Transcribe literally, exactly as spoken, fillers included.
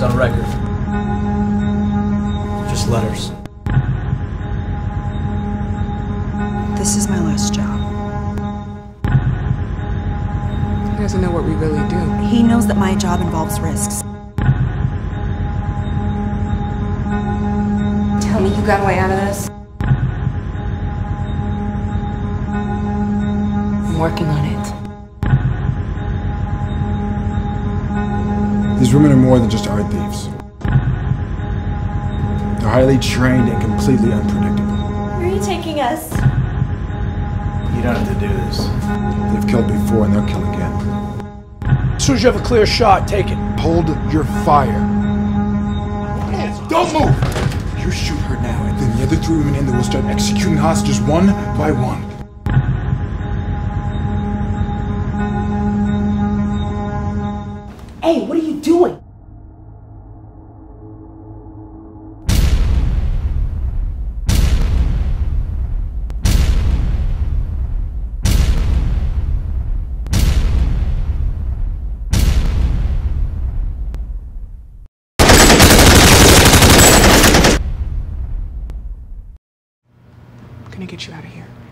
names on record. Just letters. This is my last job. He doesn't know what we really do. He knows that my job involves risks. Tell me you got a way out of this. I'm working on it. These women are more than just art thieves. They're highly trained and completely unpredictable. Where are you taking us? You don't have to do this. They've killed before and they'll kill again. As soon as you have a clear shot, take it. Hold your fire. Don't move! You shoot her now, and then the other three women in there will start executing hostages one by one. Hey, what are you doing? I'm gonna get you out of here.